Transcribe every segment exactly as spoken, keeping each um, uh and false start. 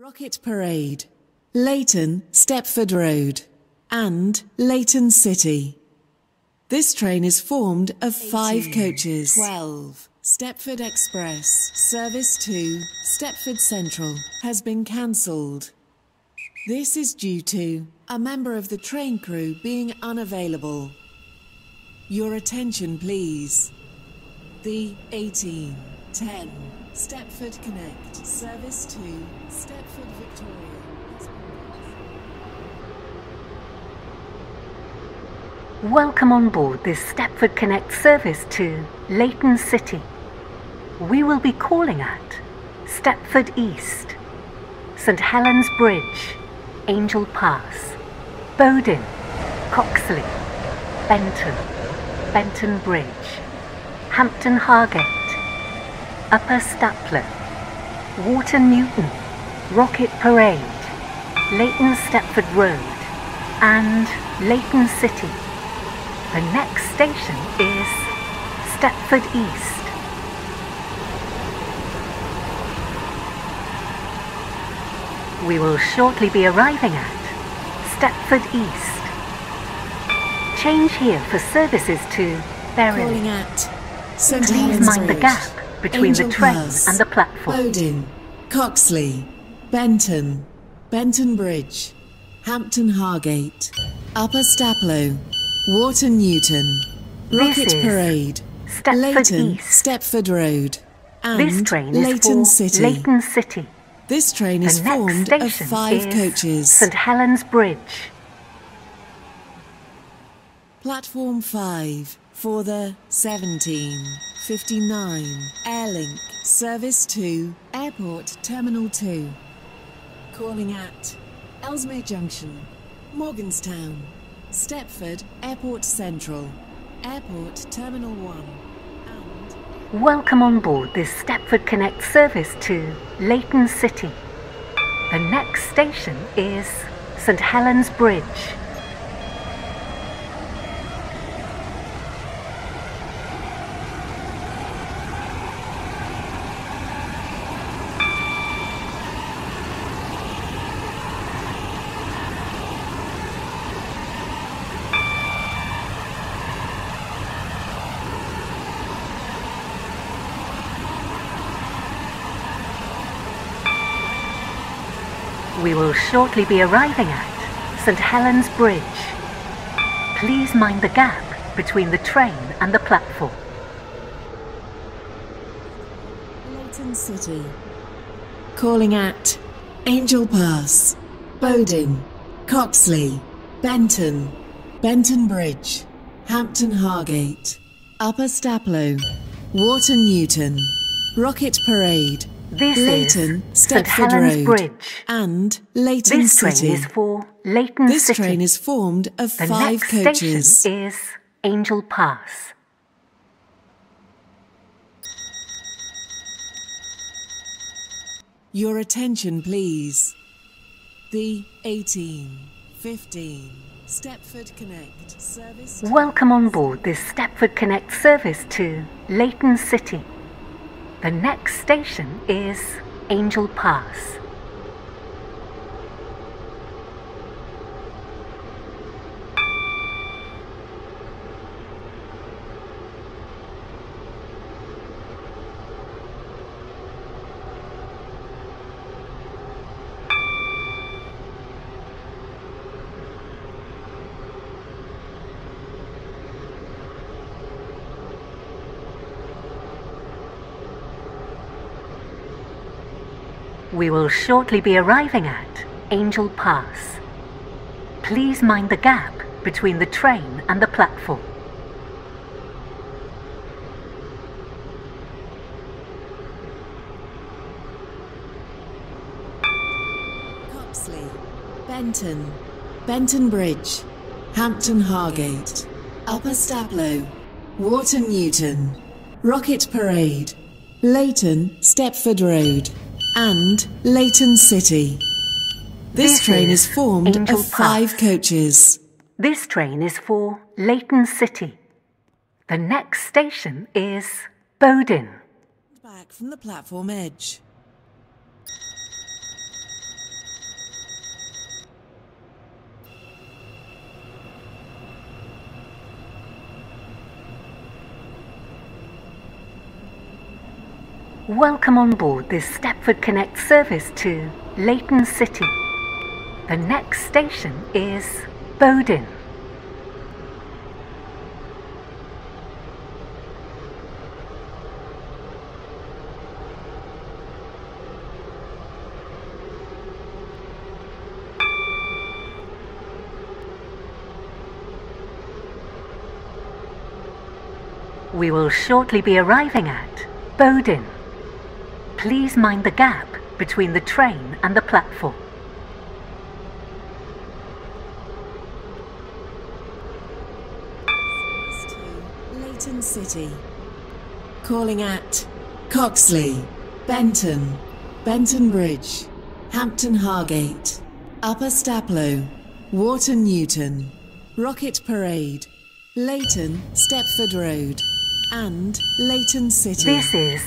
Rocket Parade, Leighton, Stepford Road, and Leighton City. This train is formed of five coaches. twelve. Stepford Express, service to Stepford Central, has been cancelled. This is due to a member of the train crew being unavailable. Your attention, please. The eighteen ten Stepford Connect, service to Stepford Victoria. Welcome on board this Stepford Connect service to Leighton City. We will be calling at Stepford East, Saint Helen's Bridge, Angel Pass, Bowden, Coxley, Benton, Benton Bridge, Hampton Hargate, Upper Stapler, Wharton Newton, Rocket Parade, Leighton Stepford Road, and Leighton City. The next station is Stepford East. We will shortly be arriving at Stepford East. Change here for services to Beryley. Please mind the gap between Angel the train Pass, and the platform. Bowden, Coxley, Benton, Benton Bridge, Hampton Hargate, Upper Staplow, Wharton Newton, Rocket Parade, Stepford Leighton, East, Stepford Road, and this train is Leighton, for City. Leighton City. This train the is formed of five coaches. Saint Helen's Bridge. Platform five for the seventeen fifty-nine Airlink, service to Airport Terminal two. Calling at Ellesmere Junction, Morganstown, Stepford Airport Central, Airport Terminal one. And welcome on board this Stepford Connect service to Leighton City. The next station is Saint Helen's Bridge. We will shortly be arriving at Saint Helen's Bridge. Please mind the gap between the train and the platform. Leighton City. Calling at Angel Pass, Bowden, Coxley, Benton, Benton Bridge, Hampton Hargate, Upper Staplow, Wharton Newton, Rocket Parade. This Leighton, is Stepford Saint Helen's Road, Bridge, and Leighton this City. Train is for Leighton this City. Train is formed of the five next coaches. Station is Angel Pass. Your attention, please. The eighteen fifteen Stepford Connect service. Welcome on board this Stepford Connect service to Leighton City. The next station is Angel Pass. We will shortly be arriving at Angel Pass. Please mind the gap between the train and the platform. Coxley, Benton, Benton Bridge, Hampton Hargate, Upper Staplow, Wharton Newton, Rocket Parade, Leighton, Stepford Road, and Leighton City. This, this train is, is formed Angel of Pass. Five coaches. This train is for Leighton City. The next station is Bowden. Back from the platform edge. Welcome on board this Stepford Connect service to Leighton City. The next station is Bowden. We will shortly be arriving at Bowden. Please mind the gap between the train and the platform. Leighton City. Calling at Coxley, Benton, Benton Bridge, Hampton Hargate, Upper Staplow, Wharton Newton, Rocket Parade, Leighton, Stepford Road, and Leighton City. This is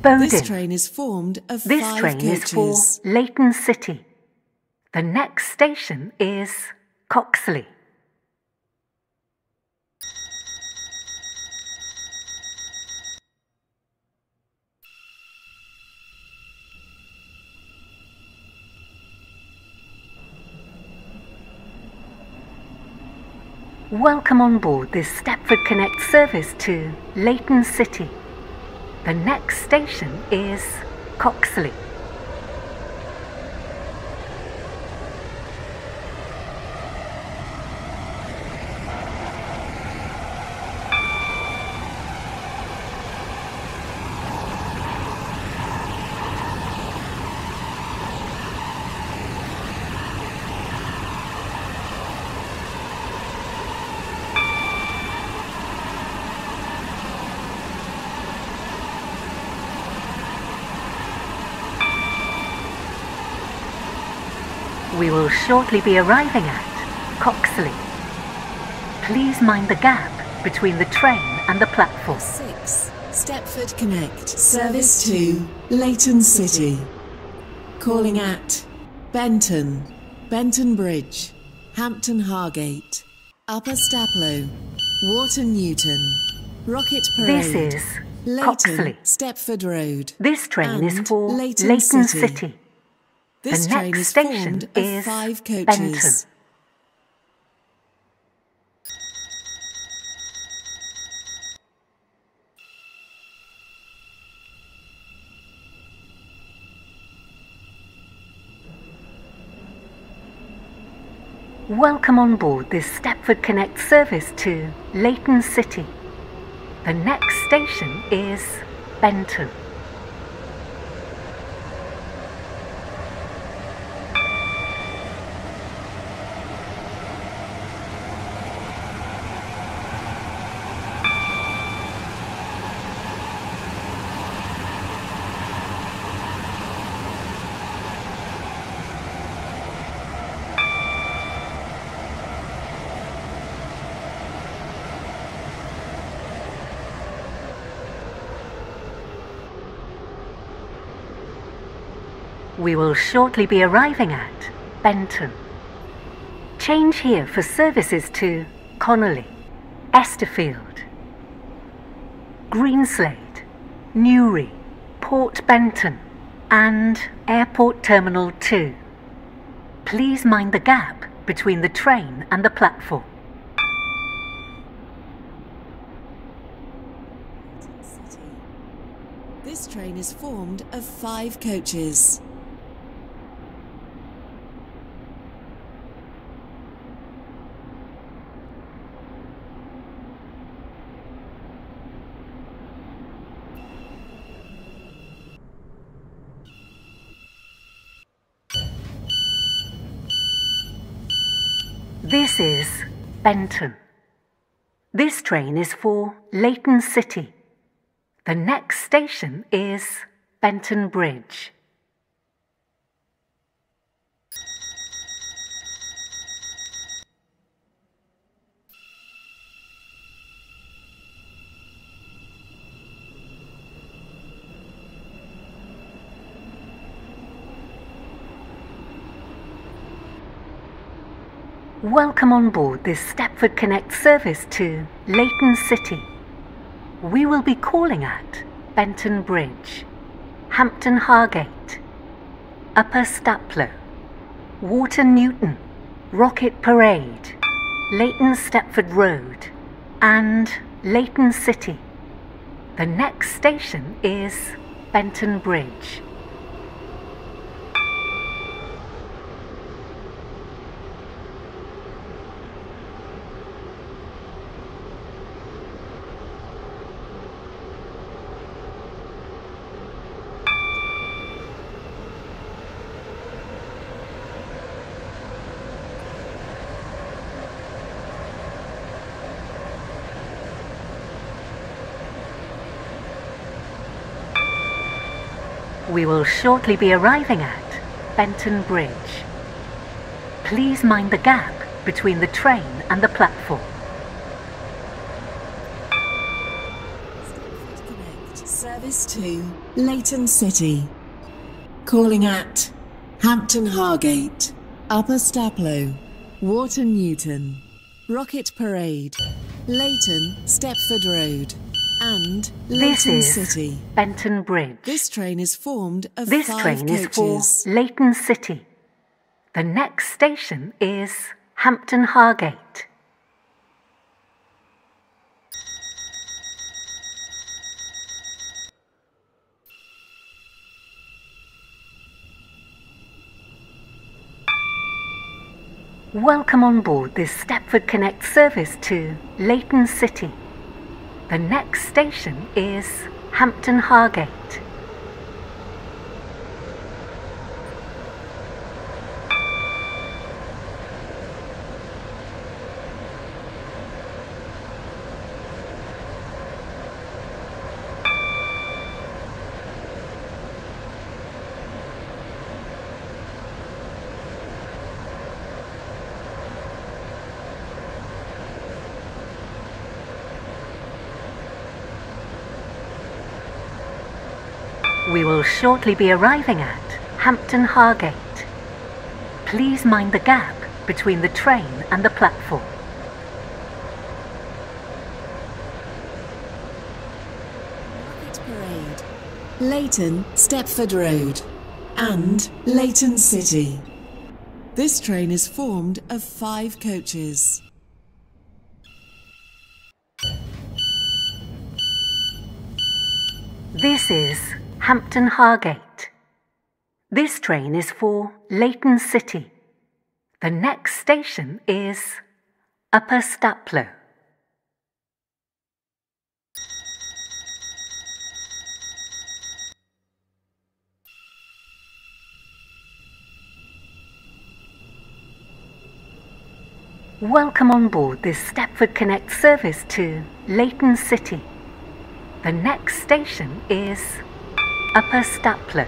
Bowden. This train is formed of this five train coaches. Is for Leighton City. The next station is Coxley. Welcome on board this Stepford Connect service to Leighton City. The next station is Coxley. We will shortly be arriving at Coxley. Please mind the gap between the train and the platform. six. Stepford Connect. Service to Leighton City. Calling at Benton, Benton Bridge, Hampton Hargate, Upper Staplow, Wharton Newton, Rocket Parade. This is Leighton, Coxley. Stepford Road. This train is for Leighton, Leighton City. City. This the train next is station formed is of five coaches. Benton. Welcome on board this Stepford Connect service to Leighton City. The next station is Benton. We will shortly be arriving at Benton. Change here for services to Connolly, Esterfield, Greenslade, Newry, Port Benton and Airport Terminal two. Please mind the gap between the train and the platform. This train is formed of five coaches. This is Benton. This train is for Leighton City. The next station is Benton Bridge. Welcome on board this Stepford Connect service to Leighton City. We will be calling at Benton Bridge. Hampton Hargate, Upper Staplow, Wharton Newton, Rocket Parade, Leighton Stepford Road, and Leighton City. The next station is Benton Bridge. We will shortly be arriving at Benton Bridge. Please mind the gap between the train and the platform. Stepford Connect service to Leighton City, calling at Hampton Hargate, Upper Staplow, Wharton Newton, Rocket Parade, Leighton Stepford Road, and Leighton City. Benton Bridge. This train is formed of this five train coaches. Is for Leighton City. The next station is Hampton Hargate. Welcome on board this Stepford Connect service to Leighton City. The next station is Hampton Hargate. We will shortly be arriving at Hampton Hargate. Please mind the gap between the train and the platform. Rocket Parade, Leighton Stepford Road, and Leighton City. This train is formed of five coaches. This is Hampton Hargate. This train is for Leighton City. The next station is Upper Staplow. Welcome on board this Stepford Connect service to Leighton City. The next station is Upper Staplow.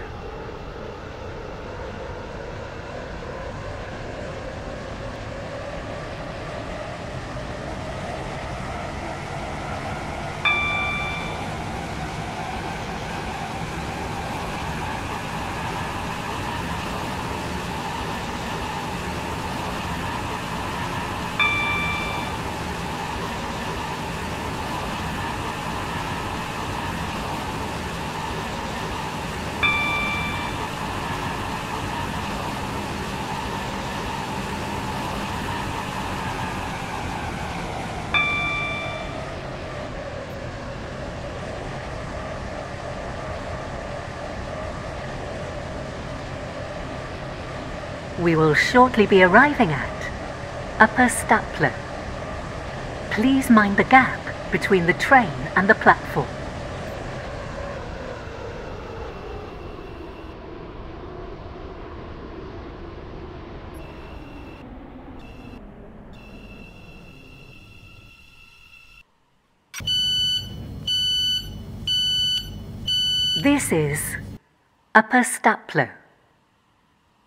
We will shortly be arriving at Upper Staplow. Please mind the gap between the train and the platform. This is Upper Staplow.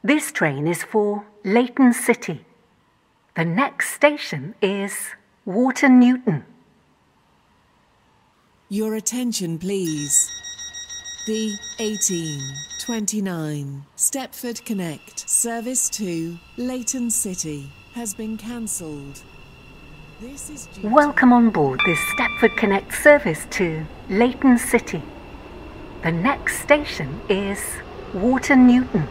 This train is for Leighton City. The next station is Wharton Newton. Your attention, please. The eighteen twenty-nine Stepford Connect service to Leighton City has been cancelled. This is due. Welcome on board this Stepford Connect service to Leighton City. The next station is Wharton Newton.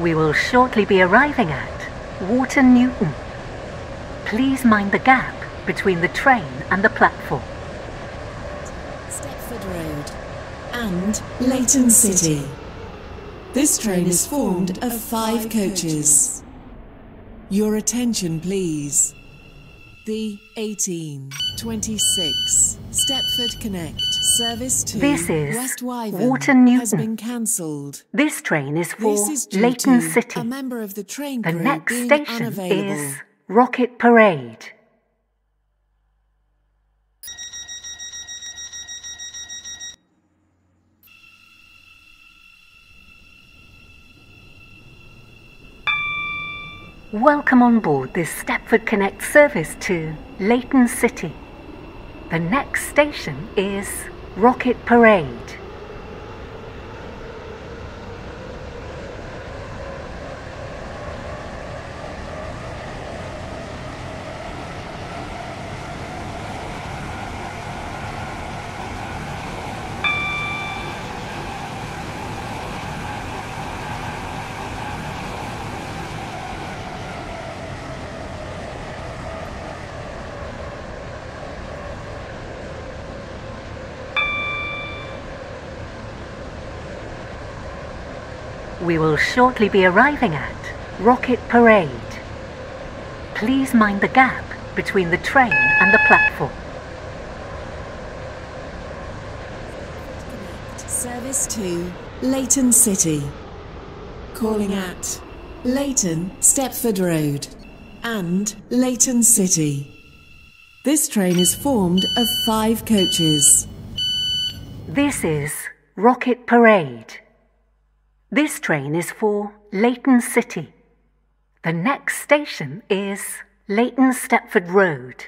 We will shortly be arriving at Wharton Newton. Please mind the gap between the train and the platform. Stepford Road and Leighton City. This train is formed of five coaches. Your attention, please. The eighteen twenty-six Stepford Connect service to this is West Wyvern Wharton Newton has been cancelled. This train is for this is Leighton City. A member of the train crew the next being station unavailable. Is Rocket Parade. Welcome on board this Stepford Connect service to Leighton City. The next station is Rocket Parade. We will shortly be arriving at Rocket Parade. Please mind the gap between the train and the platform. Service to Leighton City. Calling at Leighton, Stepford Road and Leighton City. This train is formed of five coaches. This is Rocket Parade. This train is for Leighton City. The next station is Leighton Stepford Road.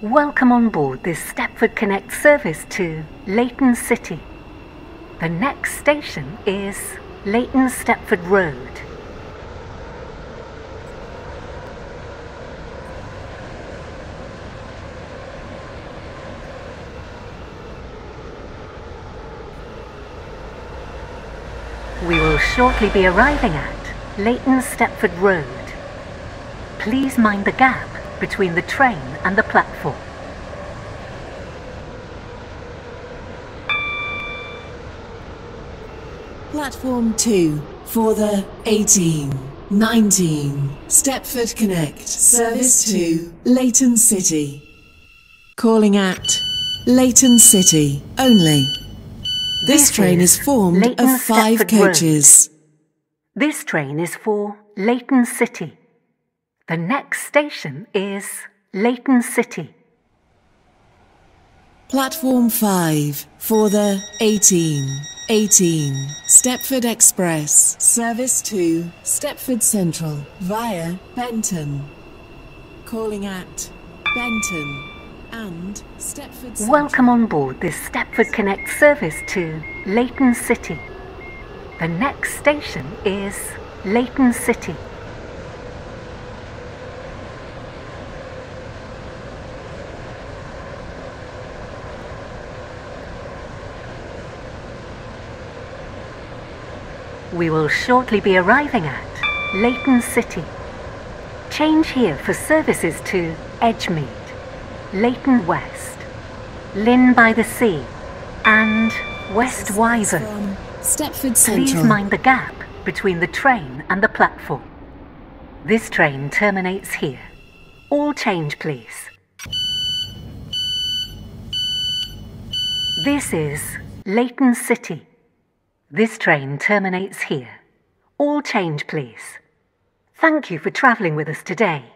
Welcome on board this Stepford Connect service to Leighton City. The next station is Leighton Stepford Road. We will shortly be arriving at Leighton Stepford Road. Please mind the gap between the train and the platform. Platform two for the eighteen nineteen Stepford Connect service to Leighton City. Calling at Leighton City only. This train is formed of five coaches. This train is for Leighton City. The next station is Leighton City. Platform five for the eighteen eighteen Stepford Express service to Stepford Central via Benton. Calling at Benton. And Stepford Central. Welcome on board this Stepford Connect service to Leighton City. The next station is Leighton City. We will shortly be arriving at Leighton City. Change here for services to Edgemead, Leighton West, Lynn by the Sea, and West Wyvern. Stepford Central. Please mind the gap between the train and the platform. This train terminates here. All change, please. This is Leighton City. This train terminates here. All change, please. Thank you for travelling with us today.